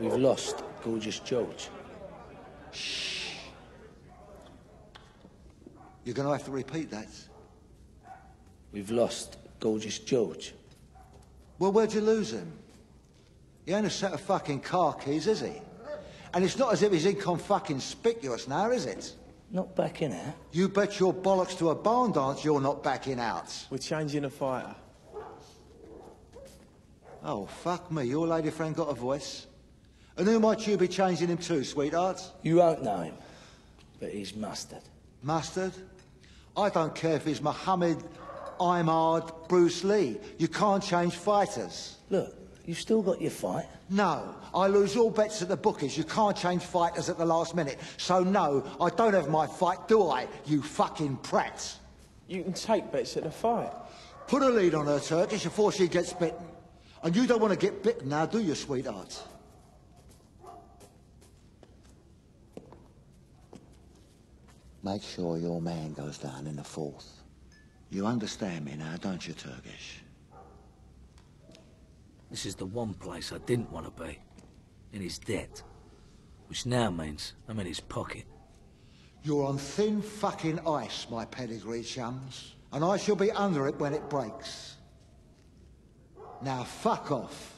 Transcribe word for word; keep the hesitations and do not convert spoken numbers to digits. We've lost Gorgeous George. Shh. You're going to have to repeat that. We've lost Gorgeous George. Well, where'd you lose him? He ain't a set of fucking car keys, is he? And it's not as if he's incon-fucking-spicuous now, is it? Not backing out? You bet your bollocks to a barn dance you're not backing out. We're changing a fighter. Oh, fuck me. Your lady friend got a voice. And who might you be changing him to, sweetheart? You won't know him, but he's mustard. Mustard? I don't care if he's Muhammad, Imad, Bruce Lee. You can't change fighters. Look, you've still got your fight. No, I lose all bets at the bookies. You can't change fighters at the last minute. So no, I don't have my fight, do I, you fucking prat? You can take bets at the fight. Put a lead on her, Turkish, before she gets bitten. And you don't want to get bitten now, do you, sweetheart? Make sure your man goes down in the fourth. You understand me now, don't you, Turkish? This is the one place I didn't want to be. In his debt. Which now means I'm in his pocket. You're on thin fucking ice, my pedigree chums. And I shall be under it when it breaks. Now fuck off.